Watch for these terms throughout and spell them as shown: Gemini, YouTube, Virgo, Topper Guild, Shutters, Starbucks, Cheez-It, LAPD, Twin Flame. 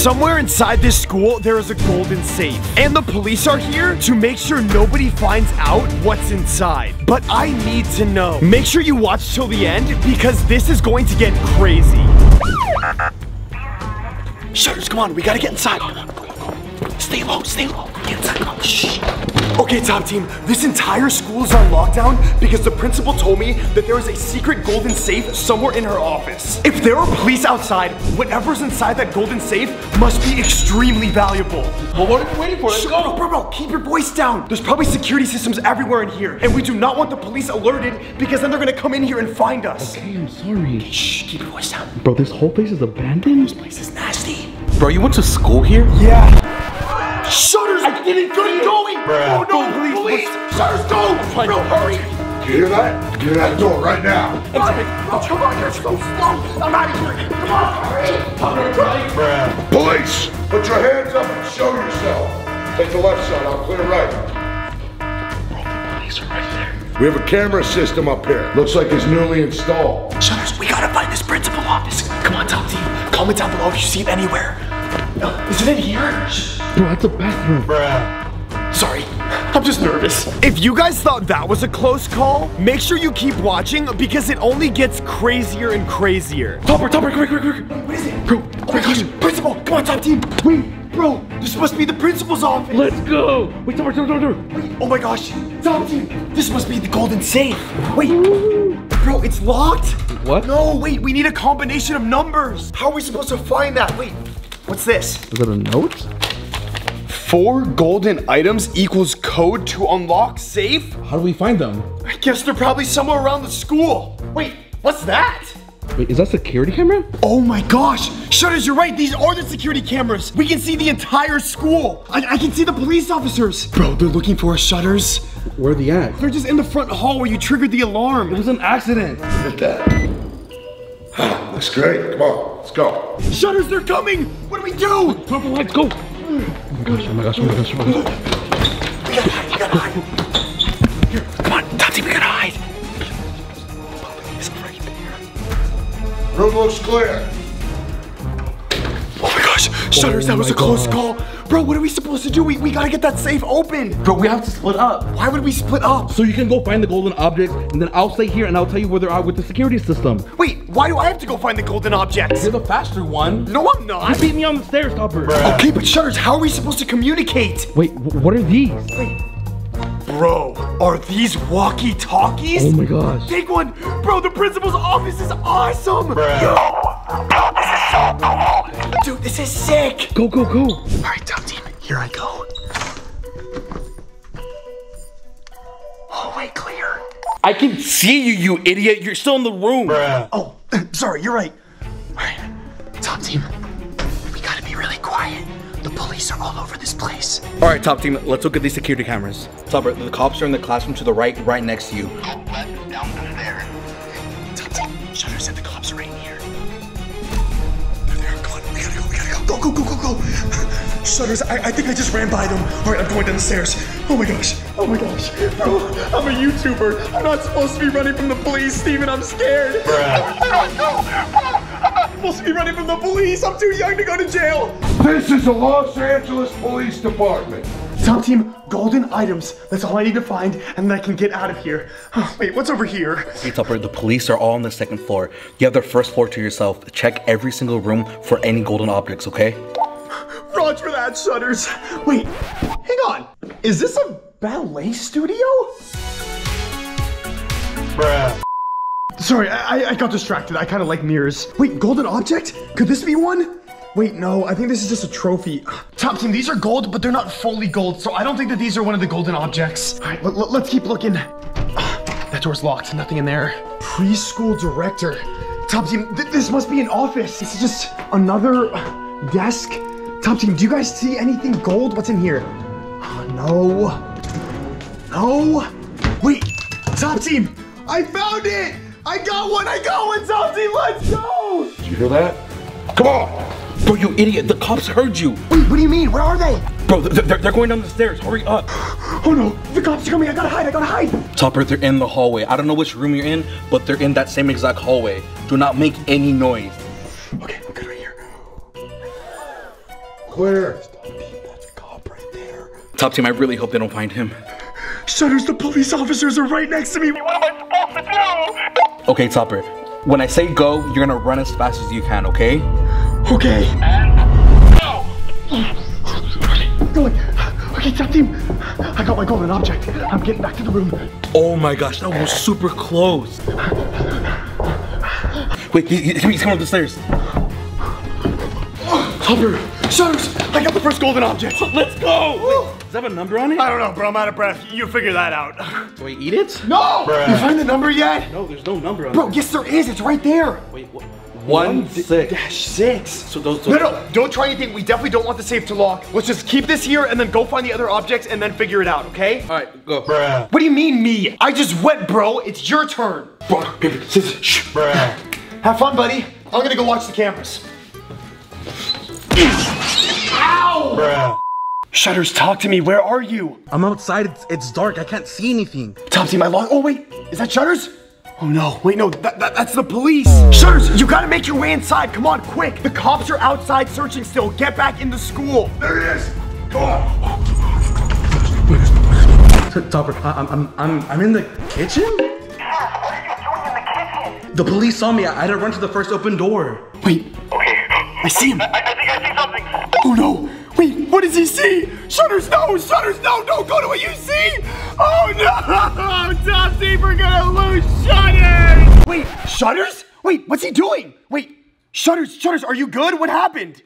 Somewhere inside this school, there is a golden safe, and the police are here to make sure nobody finds out what's inside. But I need to know. Make sure you watch till the end, because this is going to get crazy. Shutters, come on, we gotta get inside. Stay low, stay low. Get inside. Shh. Okay, top team, this entire school is on lockdown because the principal told me that there is a secret golden safe somewhere in her office. If there are police outside, whatever's inside that golden safe must be extremely valuable. Well, what are you waiting for? Let's go. Bro, bro, keep your voice down. There's probably security systems everywhere in here, and we do not want the police alerted because then they're gonna come in here and find us. Okay, I'm sorry. Shh, keep your voice down. Bro, this whole place is abandoned. This place is nasty. Bro, you went to school here? Yeah. Shutters! I didn't get going! Bruh. Oh no, please! Shutters, go! Bro, hurry! You hear that? Get that door right now! Oh, come on, you're so slow! I'm out of here! Come on! Hurry! Bruh. Police! Put your hands up and show yourself! Take the left side, I'll clear right. Bro, the police are right there. We have a camera system up here. Looks like it's newly installed. Shutters, we gotta find this principal office. Come on, top team. Comment down below if you see it anywhere. Is it in here? Bro, that's a bathroom. Bruh. Sorry, I'm just nervous. If you guys thought that was a close call, make sure you keep watching because it only gets crazier and crazier. Topper, quick. What is it? Bro, oh my gosh, principal, come on, top team. Wait, bro, this must be the principal's office. Let's go. Wait, Topper. Wait, oh my gosh, top team, this must be the golden safe. Wait, bro, it's locked? What? No, wait, we need a combination of numbers. How are we supposed to find that? Wait. What's this? Is it a note? 4 golden items equals code to unlock safe? How do we find them? I guess they're probably somewhere around the school. Wait, what's that? Wait, is that security camera? Oh my gosh. Shutters, you're right. These are the security cameras. We can see the entire school. I can see the police officers. Bro, they're looking for us, Shutters. Where are they at? They're just in the front hall where you triggered the alarm. It was an accident. Look at that. Looks great. Come on, let's go. Shutters, they're coming! What do we do? Purple lights, go! Oh my gosh. We gotta hide. Here, come on, Tati, we gotta hide. He's right there. Room looks clear. Oh my gosh, Shutters, that was a close call. Bro, what are we supposed to do? We gotta get that safe open. Bro, we have to split up. Why would we split up? So you can go find the golden objects, and then I'll stay here and I'll tell you where they're at with the security system. Wait, why do I have to go find the golden objects? You're the faster one. No, I'm not. You beat me on the stairs, Topper. Okay, but Shutters, how are we supposed to communicate? Wait, what are these? Wait. Bro, are these walkie-talkies? Oh my gosh. Take one. Bro, the principal's office is awesome. Bro, this is so cool. Dude, this is sick. Go. All right, top team, here I go. Hallway clear. I can see you, you idiot. You're still in the room. Bruh. Oh, sorry, you're right. All right, top team, we gotta be really quiet. The police are all over this place. All right, top team, let's look at these security cameras. Topper, the cops are in the classroom to the right next to you. Go left, down under there. Top team, Shutters and the cops are right here. Go. Shutters, I think I just ran by them. All right, I'm going down the stairs. Oh my gosh. Bro, I'm a YouTuber. I'm not supposed to be running from the police, Steven. I'm scared. I'm not supposed to be running from the police. I'm too young to go to jail. This is the Los Angeles Police Department. Top team, golden items. That's all I need to find, and then I can get out of here. Oh, wait, what's over here? See, Topper, the police are all on the 2nd floor. You have the 1st floor to yourself. Check every single room for any golden objects, okay? Roger that, Shutters. Wait, hang on. Is this a ballet studio? Bruh. Sorry, I got distracted. I kind of like mirrors. Wait, golden object? Could this be one? Wait, no, I think this is just a trophy. Top team, these are gold, but they're not fully gold, so I don't think that these are one of the golden objects. All right, let's keep looking. That door's locked, nothing in there. Preschool director. Top team, this must be an office. This is just another desk. Top team, do you guys see anything gold? What's in here? No. Wait, top team, I found it. I got one, top team, let's go. Did you hear that? Come on. Bro, you idiot, the cops heard you. Wait, what do you mean? Where are they? Bro, they're going down the stairs, hurry up. Oh no, the cops are coming, I gotta hide. Topper, they're in the hallway. I don't know which room you're in, but they're in that same exact hallway. Do not make any noise. Okay, I'm good right here. Where? That's a cop right there. Top team, I really hope they don't find him. Shutters, the police officers are right next to me. What am I supposed to do? Okay, Topper, when I say go, you're gonna run as fast as you can, okay? Okay. And go! Okay, Top team, I got my golden object. I'm getting back to the room. Oh my gosh, that was super close. Wait, he's coming up the stairs. Topper, Shutters, I got the first golden object. Let's go! Wait. Does that have a number on it? I don't know, bro. I'm out of breath. You figure that out. Do I eat it? No! Bruh. You find the number yet? No, there's no number on it. Bro, yes there is. It's right there. Wait, what? 1-6-6. So those no, don't try anything. We definitely don't want the safe to lock. Let's just keep this here and then go find the other objects and then figure it out, okay? All right, go. Bruh. What do you mean me? I just went, bro. It's your turn. Rock, paper, scissors. Shh. Bruh. Have fun, buddy. I'm gonna go watch the cameras. Ow! Bruh. Shutters, talk to me. Where are you? I'm outside. It's dark. I can't see anything. Top team, oh, wait. Is that Shutters? Oh, no. Wait, no. That's the police. Shutters, you gotta make your way inside. Come on, quick. The cops are outside searching still. Get back in the school. There he is. Come on. Topper, I'm in the kitchen? Yeah, what are you doing in the kitchen? The police saw me. I had to run to the first open door. Wait. Okay. I see him. I think I see something. Oh, no. Wait, what does he see? Shutters, no! Shutters, no! Don't go to what you see! Oh no! Top team, we're gonna lose Shutters! Wait, Shutters? Wait, what's he doing? Wait, Shutters, are you good? What happened?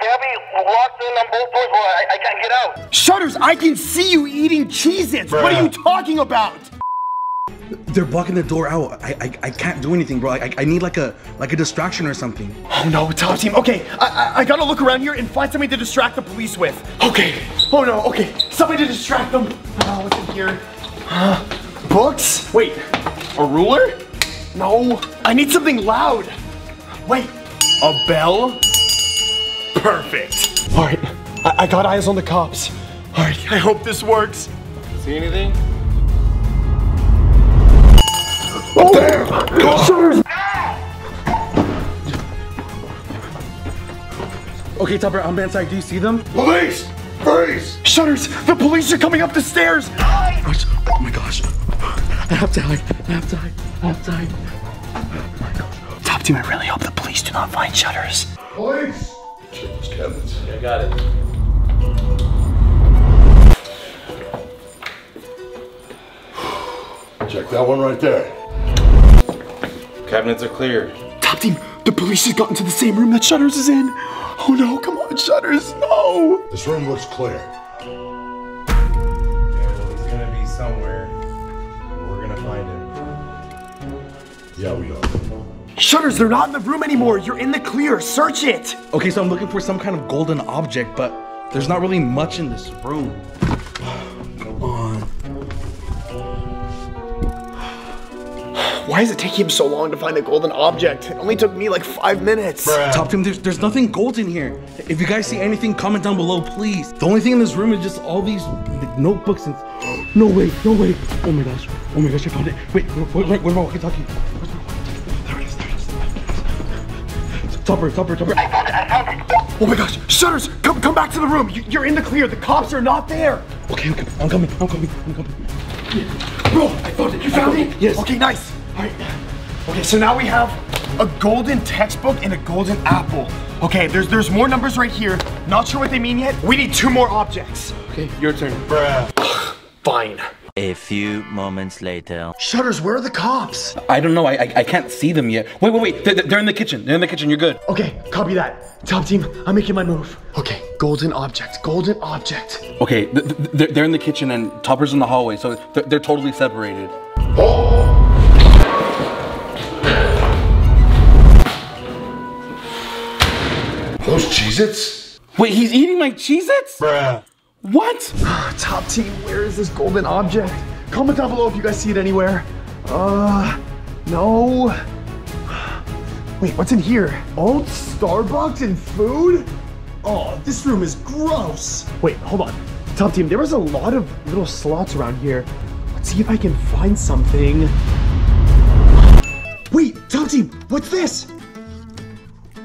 Gabby locked in on both doors where I can't get out. Shutters, I can see you eating Cheez-Its! What are you talking about? They're blocking the door out. I can't do anything, bro. I need like a distraction or something. Oh no, Top team. Okay, I gotta look around here and find something to distract the police with. Okay. Oh no. Okay, something to distract them. What's in here? Books? Wait, a ruler? No. I need something loud. Wait, a bell? Perfect. All right, I got eyes on the cops. All right, I hope this works. See anything? Oh, there! Shutters! Okay, Topper, I'm inside. Do you see them? Police! Freeze! Shutters! The police are coming up the stairs! Oh my gosh. I have to hide. Oh my gosh. Top team, I really hope the police do not find Shutters. Police! Check those cabinets. I got it. Check that one right there. Cabinets are clear. Top team, the police has gotten to the same room that Shutters is in. Oh no, come on, Shutters, no. This room looks clear. Yeah, well, he's gonna be somewhere. We're gonna find him. Yeah, we are. Shutters, they're not in the room anymore. You're in the clear, search it. Okay, so I'm looking for some kind of golden object, but there's not really much in this room. Come on. Why is it taking him so long to find a golden object? It only took me like 5 minutes. Bruh. Top team, there's nothing gold in here. If you guys see anything, comment down below, please. The only thing in this room is just all these notebooks and... No way. Oh my gosh, I found it. Wait, where's my walkie-talkie? There it is. Topper. I found it. Oh my gosh, Shutters, come back to the room. You're in the clear, the cops are not there. Okay, I'm coming. Yeah. Bro, I found it. You found it? Yes. Okay, nice. All right. Okay, so now we have a golden textbook and a golden apple. Okay, there's more numbers right here. Not sure what they mean yet. We need 2 more objects. Okay, your turn. Bruh. Fine. A few moments later. Shutters, where are the cops? I don't know. I can't see them yet. Wait. They're in the kitchen. You're good. Okay, copy that. Top team, I'm making my move. Okay, golden object. Okay, they're in the kitchen and Topper's in the hallway, so they're totally separated. Oh! Those Cheez-Its? Wait, he's eating my Cheez-Its? Bruh. What? Top team, where is this golden object? Comment down below if you guys see it anywhere. No. Wait, what's in here? Old Starbucks and food? Oh, this room is gross. Wait, hold on. Top team, there was a lot of little slots around here. Let's see if I can find something. Wait, Top team, what's this?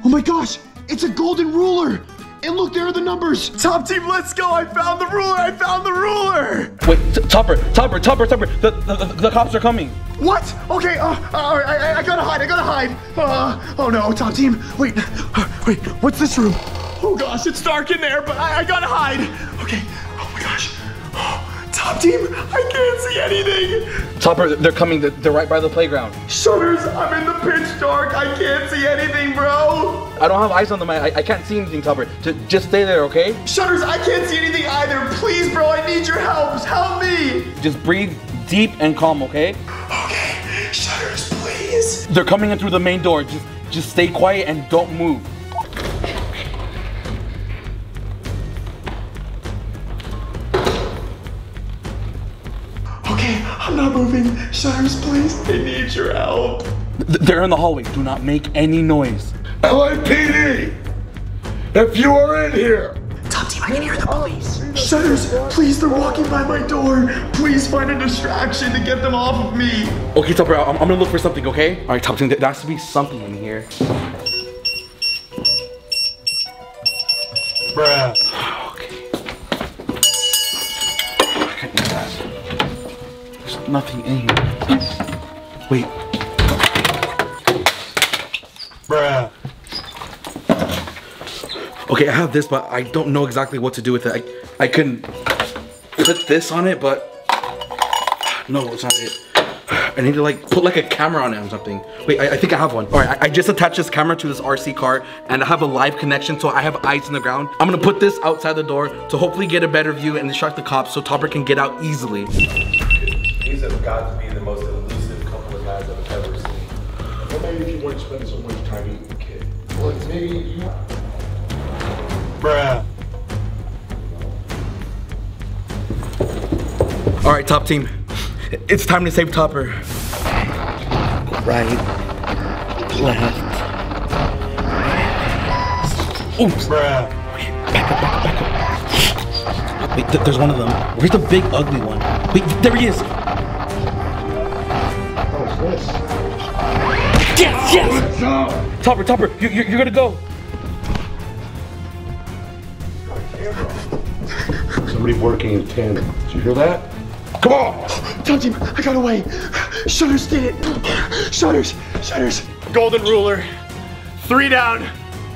Oh my gosh, it's a golden ruler. And look, there are the numbers. Top team, let's go. I found the ruler. I found the ruler. Wait, Topper. The cops are coming. What? Okay. I gotta hide. Oh no, top team. Wait. What's this room? Oh gosh, it's dark in there, but I gotta hide. Okay. Oh my gosh. Oh, top team, I can't see anything. Topper, they're coming. They're right by the playground. Shutters, I'm in the pitch dark. I can't see anything, bro. I don't have eyes on them. I can't see anything, Topper. Just stay there, okay? Shutters, I can't see anything either. Please, bro, I need your help. Help me. Just breathe deep and calm, okay? Okay, Shutters, please. They're coming in through the main door. Just stay quiet and don't move. I'm not moving. Shutters, please. I need your help. They're in the hallway. Do not make any noise. LAPD! If you are in here! Top team, I can hear the police. Shutters, please, they're walking by my door. Please find a distraction to get them off of me. Okay, Topper, I'm gonna look for something, okay? All right, Top team, there has to be something in here. Bruh. Nothing in here. Wait. Bruh. Okay, I have this, but I don't know exactly what to do with it. I couldn't put this on it, but no, it's not it. I need to like put like a camera on it or something. Wait, I think I have one. All right, I just attached this camera to this RC car and I have a live connection, so I have eyes on the ground. I'm gonna put this outside the door to hopefully get a better view and distract the cops so Topper can get out easily. These have got to be the most elusive couple of guys I've ever seen. Well, maybe if you weren't spending so much time eating a kid. Well, maybe you... Bruh. All right, top team. It's time to save Topper. Right. Left. Oops. Bruh. Wait, back up. Wait, there's one of them. Where's the big, ugly one? Wait, there he is. Yes! Topper, you're gonna go. Somebody working in tandem. Did you hear that? Come on! Top team, I got away. Shutters did it. Shutters. Golden ruler. 3 down.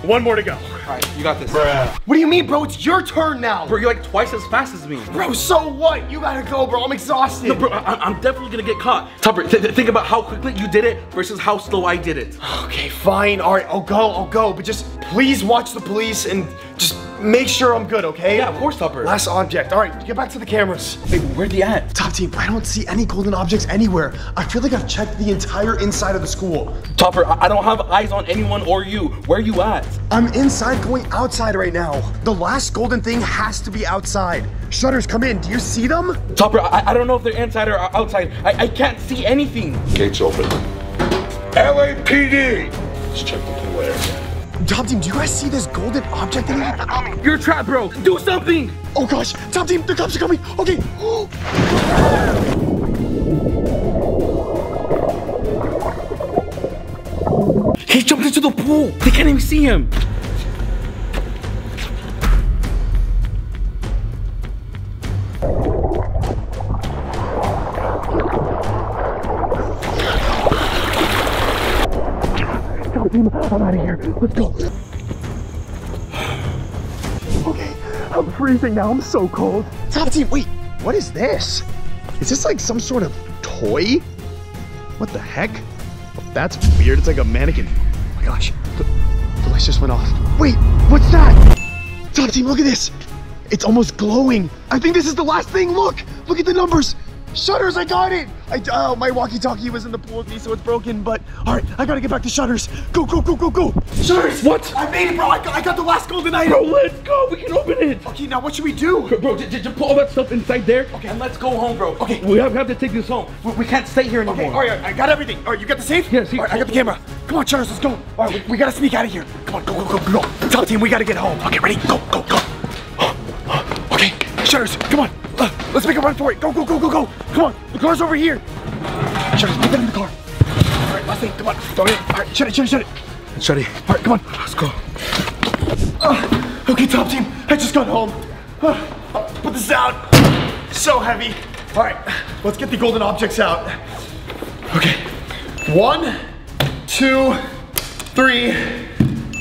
1 more to go. All right, you got this. Bruh. What do you mean, bro? It's your turn now. Bro, you're like twice as fast as me. Bro, so what? You gotta go, bro. I'm exhausted. No, bro, I'm definitely gonna get caught. Topper, think about how quickly you did it versus how slow I did it. Okay, fine. All right, I'll go. But just please watch the police and just make sure I'm good, okay? Yeah, of course, Topper. Last object. All right, get back to the cameras. Wait, where are they at? Top team, I don't see any golden objects anywhere. I feel like I've checked the entire inside of the school. Topper, I don't have eyes on anyone or you. Where are you at? I'm inside going outside right now. The last golden thing has to be outside. Shutters, come in. Do you see them? Topper, I don't know if they're inside or outside. I can't see anything. Gates open. LAPD! Let's check the pool area. Top team, do you guys see this golden object in here? You're trapped, bro. Do something. Oh gosh, top team, the cops are coming. Okay. He jumped into the pool. They can't even see him. I'm out of here. Let's go. Okay, I'm freezing now. I'm so cold. Top team, wait. What is this? Is this like some sort of toy? What the heck? That's weird. It's like a mannequin. Oh my gosh. The lights just went off. Wait, what's that? Top team, look at this. It's almost glowing. I think this is the last thing. Look at the numbers. Shutters, I got it! My walkie-talkie was in the pool with me, so it's broken, but... Alright, I gotta get back to Shutters. Go! Shutters! What? I made it, bro! I got the last golden item! Bro, let's go! We can open it! Okay, now what should we do? Bro, just put all that stuff inside there, okay, and let's go home, bro. Okay. We have to take this home. We can't stay here anymore. Okay, alright, I got everything. Alright, you got the safe? Yes. Yeah, alright, I got the camera. Come on, Shutters, let's go. Alright, we gotta sneak out of here. Come on, go. Top team, we gotta get home. Okay, ready? Go. Okay, Shutters, come on. Let's make a run for it. Go. Come on, the car's over here. Shutters, put that in the car. All right, last thing, come on. Throw it in. All right, shut it. All right, come on, let's go. Okay, top team, I just got home. I'll put this out. So heavy. All right, let's get the golden objects out. Okay, 1, 2, 3,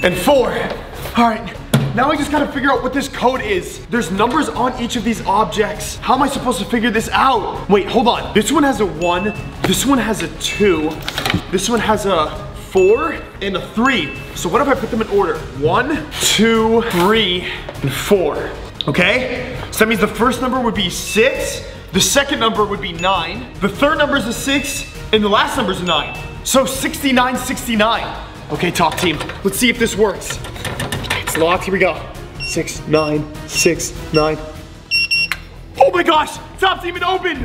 and 4. All right, now I just gotta figure out what this code is. There's numbers on each of these objects. How am I supposed to figure this out? Wait, hold on. This one has a 1, this one has a 2, this one has a 4 and a 3. So what if I put them in order? 1, 2, 3, and 4. Okay? So that means the first number would be 6, the second number would be 9, the third number is a 6, and the last number is a 9. So 69, 69. Okay, top team, let's see if this works. It's locked, here we go. 6, 9, 6, 9. Oh my gosh, top team, it opened.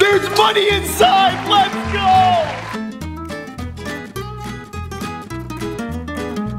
There's money inside, let's go.